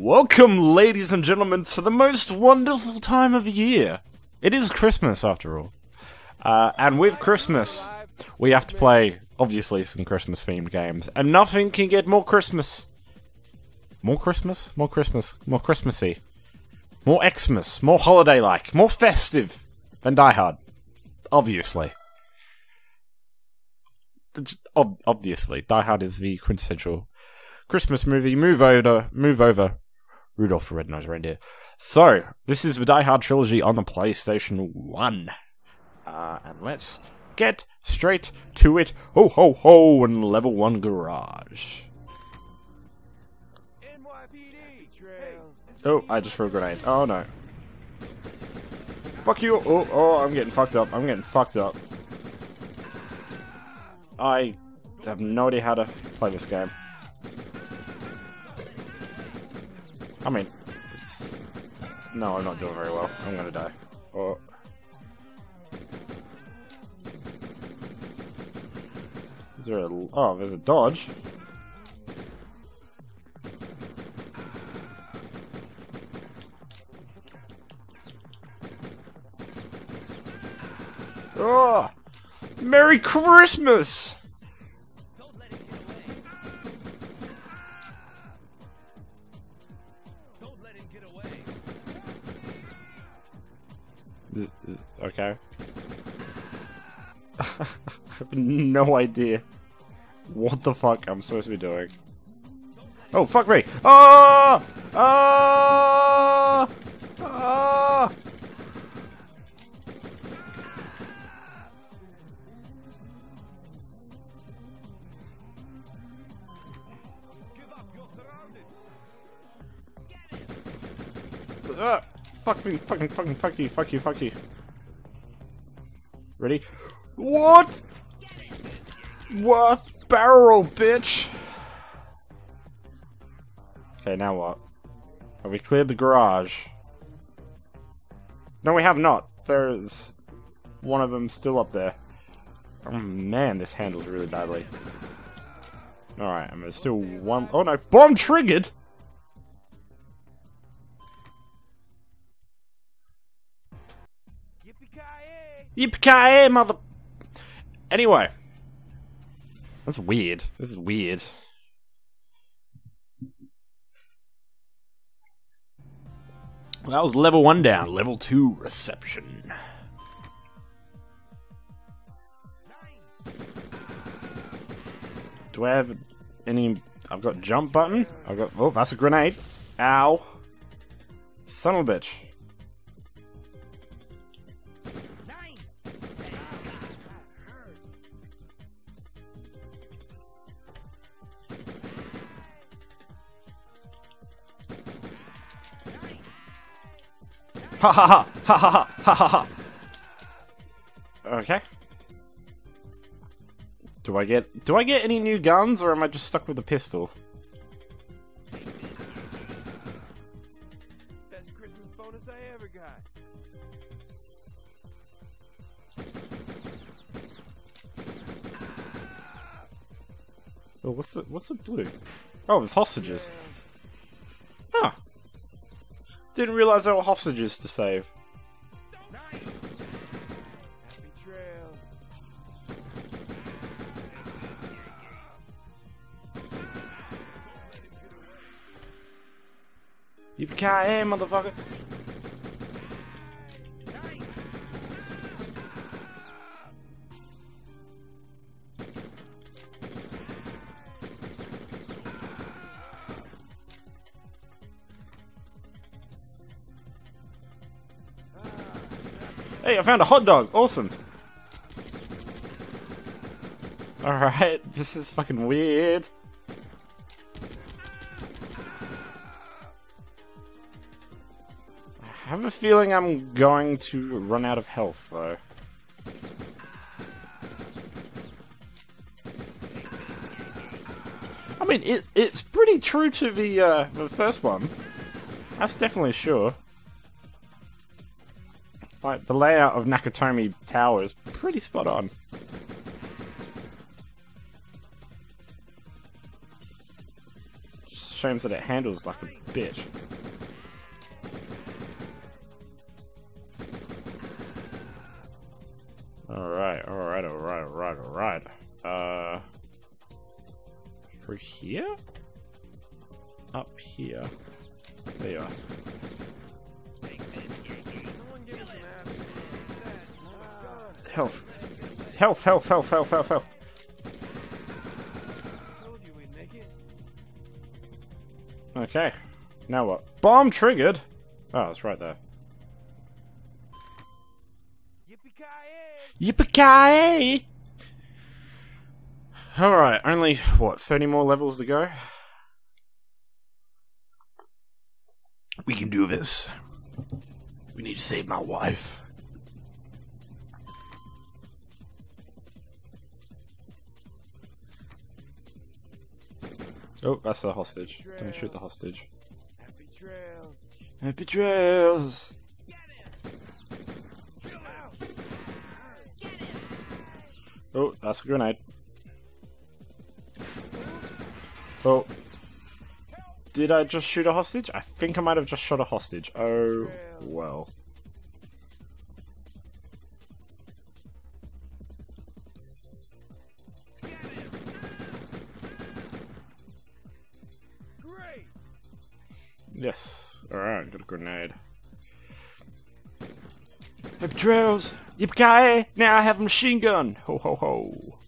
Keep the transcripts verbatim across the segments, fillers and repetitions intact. Welcome, ladies and gentlemen, to the most wonderful time of year. It is Christmas, after all. Uh, and with Christmas, we have to play, obviously, some Christmas-themed games. And nothing can get more Christmas. More Christmas? More Christmas. More Christmassy. More Xmas. More holiday-like. More festive than Die Hard. Obviously. Ob obviously. Die Hard is the quintessential Christmas movie. Move over. Move over. Rudolph the Red-Nosed Reindeer. So, this is the Die Hard Trilogy on the PlayStation one. Uh, and let's get straight to it. Ho ho ho, and level one garage. N Y P D trail. Oh, I just threw a grenade. Oh no. Fuck you. Oh, oh, I'm getting fucked up. I'm getting fucked up. I have no idea how to play this game. I mean, it's... no, I'm not doing very well. I'm gonna die. Oh. Is there a... oh, there's a dodge. Oh! Merry Christmas! Okay. I have no idea what the fuck I'm supposed to be doing. Oh, fuck me! Ah! Ah! Ah! Ah! Fuck me, fucking, fucking, fuck you, fuck you, fuck you. Ready? What? What? Barrel, bitch! Okay, now what? Have we cleared the garage? No, we have not. There's one of them still up there. Oh man, this handles really badly. Alright, and there's still one. Oh no, bomb triggered! Yippee-ki-yay, mother... Anyway. That's weird. This is weird. Well, that was level one down. Level two reception. Do I have any... I've got jump button. I've got... oh, that's a grenade. Ow. Son of a bitch. Ha ha ha! Ha ha ha! Ha ha ha! Okay. Do I get... do I get any new guns, or am I just stuck with the pistol? Best Christmas bonus I ever got. Oh, what's the... what's the blue? Oh, there's hostages. Huh. Didn't realize there were hostages to save. Yippee-ki-yay, motherfucker! Hey, I found a hot dog! Awesome! Alright, this is fucking weird. I have a feeling I'm going to run out of health, though. I mean, it, it's pretty true to the, uh, the first one. That's definitely sure. Like, the layout of Nakatomi Tower is pretty spot on. Just Shame that it handles like a bitch. Alright, alright, alright, alright, alright. Uh, through here? Up here. There you are. Health. Health, health, health, health, health, health. Okay. Now what? Bomb triggered! Oh, it's right there. Yippee-ki-yay! Alright, only, what, thirty more levels to go? We can do this. We need to save my wife. Oh, that's the hostage. Don't shoot the hostage. Happy trails. Happy trails. Oh, that's a grenade. Oh. Did I just shoot a hostage? I think I might have just shot a hostage. Oh, well. Yes. Alright, got a grenade. Hip drills! Yippee! Now I have a machine gun! Ho ho ho!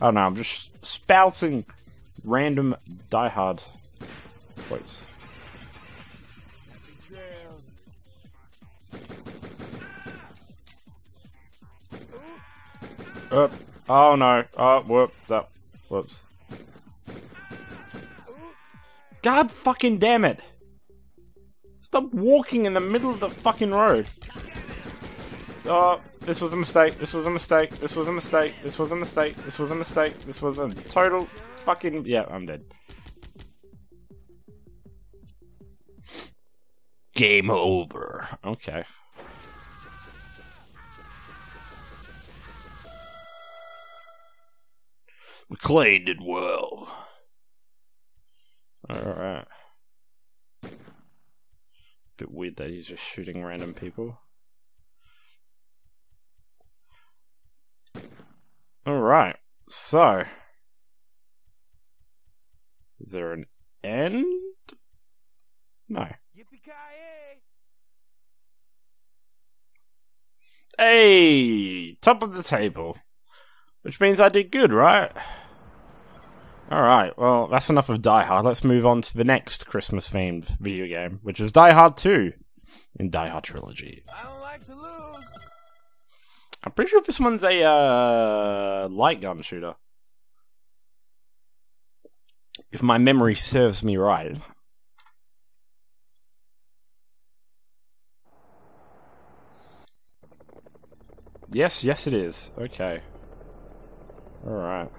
Oh no, I'm just spouting random Die Hard quotes. Up! Oh no! Oh, whoop! That. Whoops! God fucking damn it! Stop walking in the middle of the fucking road. Oh, this was a mistake. This was a mistake. This was a mistake. This was a mistake. This was a mistake. This was a total fucking... Yeah, I'm dead. Game over. Okay. McClane did well. Alright. Bit weird that he's just shooting random people. Alright, so is there an end? No. Hey, top of the table. Which means I did good, right? Alright, well, that's enough of Die Hard. Let's move on to the next Christmas-themed video game, which is Die Hard two in Die Hard Trilogy. I don't like to lose. I'm pretty sure this one's a uh, light gun shooter. If my memory serves me right. Yes, yes it is. Okay. Alright.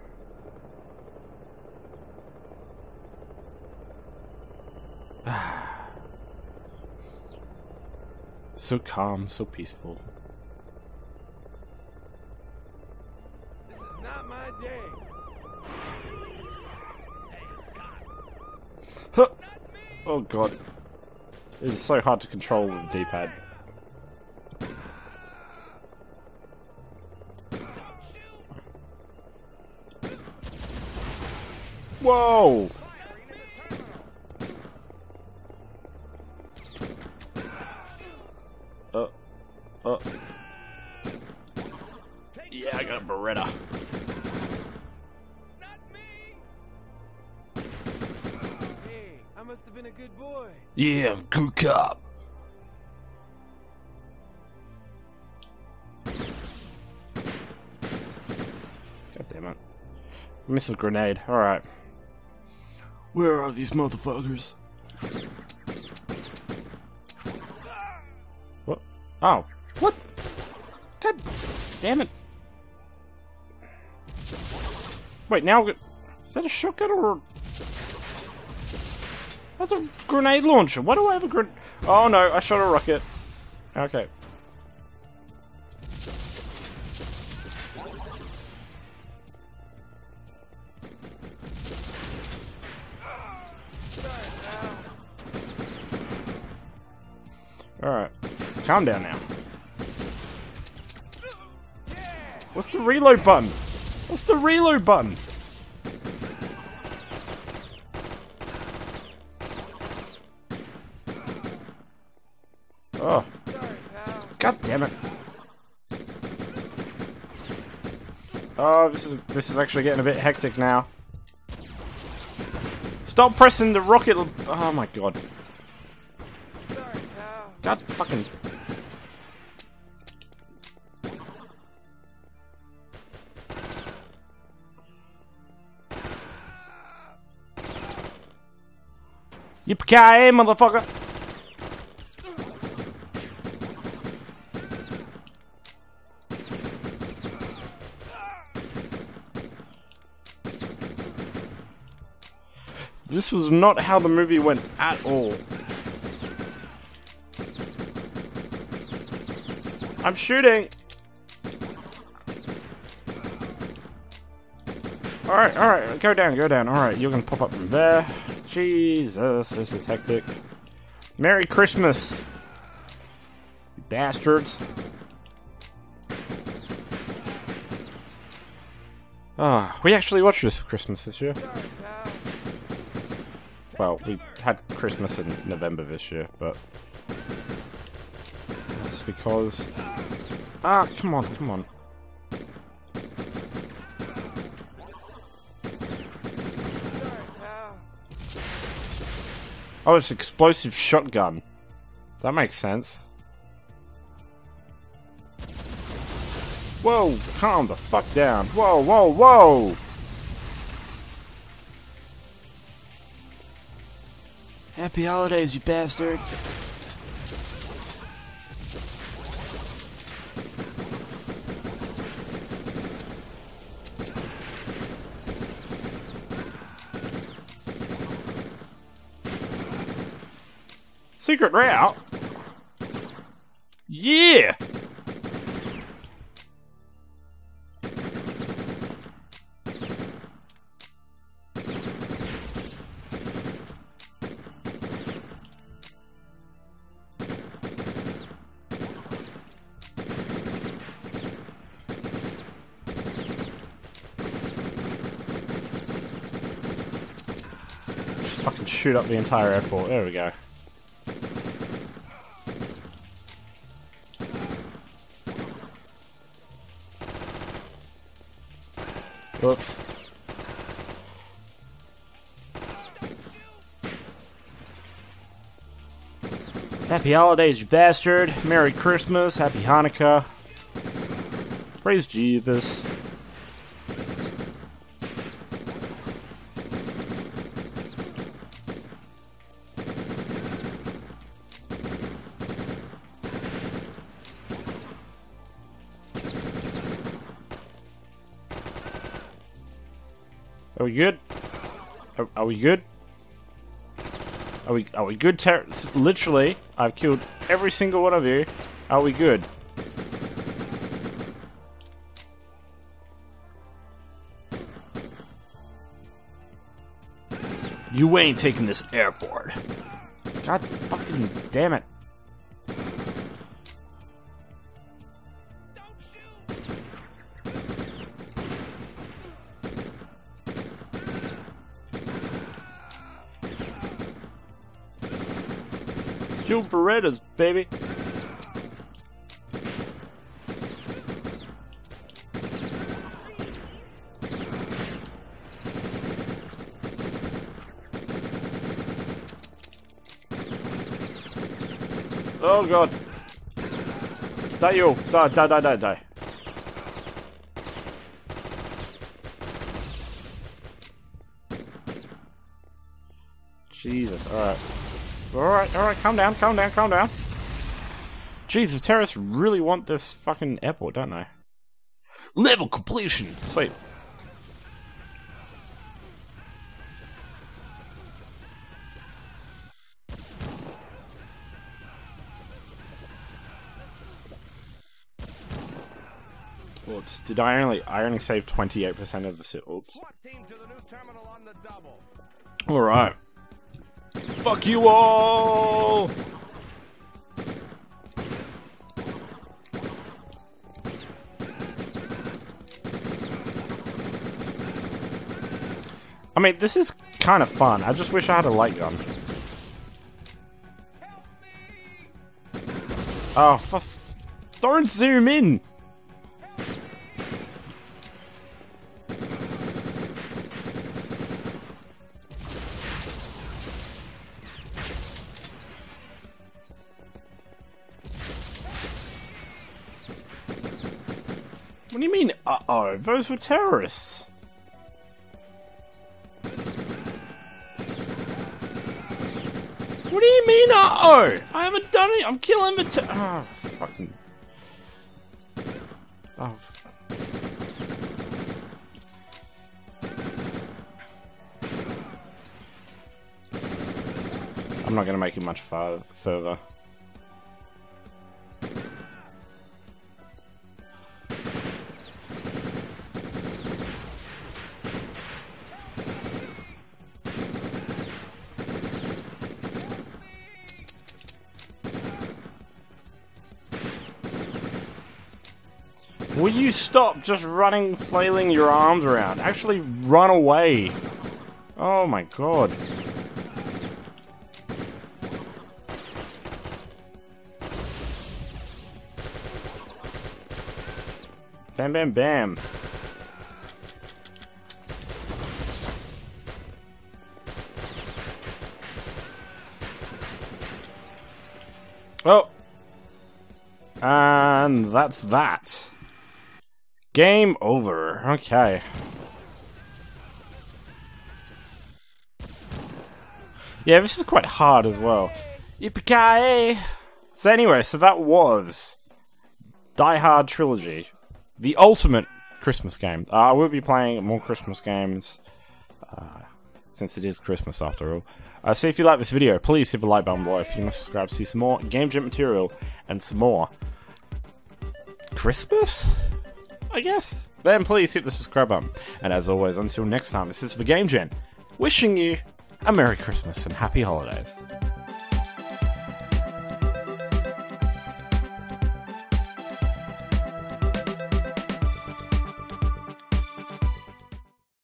So calm, so peaceful. Not my day. Huh. Not me. Oh god. It is so hard to control with the D-pad. Whoa! Oh. Yeah, I got a Beretta. Not me. Hey, I must have been a good boy. Yeah, I'm good cop. God damn it. Miss a grenade. Alright. Where are these motherfuckers? What? Oh. What? God damn it. Wait, now... Is that a shotgun or... A... That's a grenade launcher. Why do I have a grenade... Oh no, I shot a rocket. Okay. calm down now. What's the reload button? What's the reload button? Oh. God damn it. Oh, this is this is actually getting a bit hectic now. Stop pressing the rocket. Oh my god. God fucking. Yippee-ki-yay, motherfucker. This was not how the movie went at all. I'm shooting! Alright, alright, go down, go down. Alright, you're gonna pop up from there. Jesus, this is hectic. Merry Christmas! You bastards. Ah, oh, we actually watched this for Christmas this year. Well, we had Christmas in November this year, but that's because... Ah, come on, come on. Oh, it's explosive shotgun. That makes sense. Whoa, calm the fuck down. Whoa, whoa, whoa! Happy holidays, you bastard! Secret route? Yeah! Fucking shoot up the entire airport. There we go. Whoops. Happy holidays, you bastard. Merry Christmas. Happy Hanukkah. Praise Jesus. Are we good? Are, are we good? Are we are we good? Ter literally, I've killed every single one of you. Are we good? You ain't taking this airport. God fucking damn it! Two Berettas, baby. Oh god. Die you. Die, die, die, die, die. Jesus, alright. Alright, alright, calm down, calm down, calm down. Jeez, the terrorists really want this fucking airport, don't they? Level completion! Sweet. Oops, did I only... I only saved twenty-eight percent of the sit. Oops. Alright. Fuck you all! I mean, this is kind of fun. I just wish I had a light gun. Oh, for f don't zoom in! What do you mean, uh-oh? Those were terrorists. What do you mean, uh-oh? I haven't done it. I'm killing the ter- Oh, fucking... Oh. I'm not gonna make it much far further. Will you stop just running, flailing your arms around? Actually run away. Oh my god. Bam, bam, bam. Oh. And that's that. Game over. Okay. Yeah, this is quite hard as well. Yippee-ki-yay! So anyway, so that was Die Hard Trilogy, the ultimate Christmas game. Uh, I will be playing more Christmas games, uh, since it is Christmas after all. Uh, so if you like this video, please hit the like button below. If you want to subscribe to see some more Game Gent material and some more Christmas, I guess, then please hit the subscribe button. And as always, until next time, this is the Game Gent, wishing you a Merry Christmas and Happy Holidays.